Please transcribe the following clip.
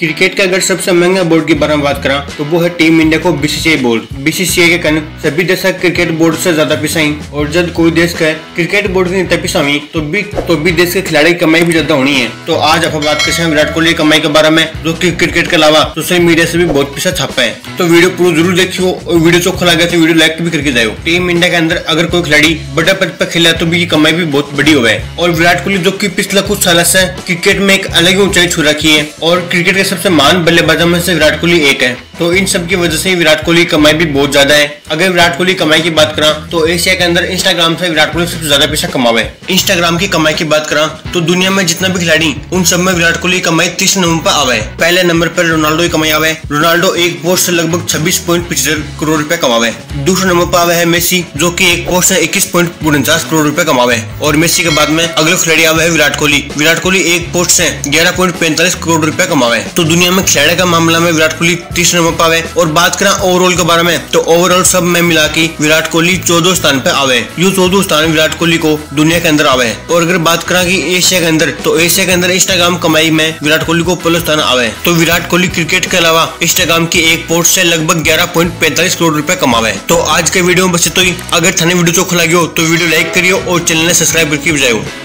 Cricket का अगर सबसे महंगा बोर्ड के बारे में बात करा तो वो है टीम इंडिया को BCCA बोर्ड। BCCA के कारण सभी देश क्रिकेट बोर्ड से ज्यादा पैसा आई, और जब कोई देश का क्रिकेट बोर्ड से इतना पैसा आई तो भी देश के खिलाड़ी की कमाई भी ज्यादा होनी है। तो आज आप बात करते हैं विराट कोहली की कमाई के बारे में, जो क्रिकेट के अलावा सोशल मीडिया से भी बहुत पैसा छापा है। तो वीडियो पूरा जरूर देखियो और वीडियो चोखा लगा तो वीडियो लाइक भी करके जाओ। टीम इंडिया के अंदर अगर कोई खिलाड़ी बड़ा पद पर खेला तो भी कमाई भी बहुत बड़ी हुआ है। और विराट कोहली जो की पिछला कुछ साल से क्रिकेट में एक अलग ही ऊंचाई छू रखी है, और क्रिकेट के सबसे महान बल्लेबाजों में से विराट कोहली एक है। तो इन सब की वजह से विराट कोहली की कमाई भी बहुत ज्यादा है। अगर विराट कोहली कमाई की बात करा तो एशिया के अंदर इंस्टाग्राम से विराट कोहली सबसे ज्यादा पैसा कमावे। इंस्टाग्राम की कमाई की बात करा तो दुनिया में जितना भी खिलाड़ी उन सब में विराट कोहली की कमाई 30 नंबर पर आवे। पहले नंबर पर रोनाल्डो की कमाई आवे। रोनाल्डो एक पोस्ट से लगभग 26.75 करोड़ रूपए कमावे। दूसरे नंबर पर आवे है मेसी, जो की एक पोस्ट से 21.49 करोड़ रूपए कमावे। और मेसी के बाद में अगले खिलाड़ी आवे है विराट कोहली। विराट कोहली एक पोस्ट से 11.45 करोड़ रूपए कमावे। तो दुनिया में खिलाड़ी का मामला में विराट कोहली 30 नंबर पावे। और बात करा ओवरऑल के बारे में तो ओवरऑल सब में मिला के विराट कोहली 14 स्थान पे आवे। ये 14 स्थान विराट कोहली को दुनिया के अंदर आवे। और अगर बात करा कि एशिया के अंदर तो एशिया के अंदर इंस्टाग्राम कमाई में विराट कोहली को 15 स्थान आवे। तो विराट कोहली क्रिकेट के अलावा इंस्टाग्राम की एक पोस्ट से लगभग 11.45 करोड़ रूपए कमावे। तो आज के वीडियो में बस इतना ही। अगर थाने वीडियो चोखा लगे हो तो वीडियो लाइक करियो और चैनल सब्सक्राइब करके बजाओ।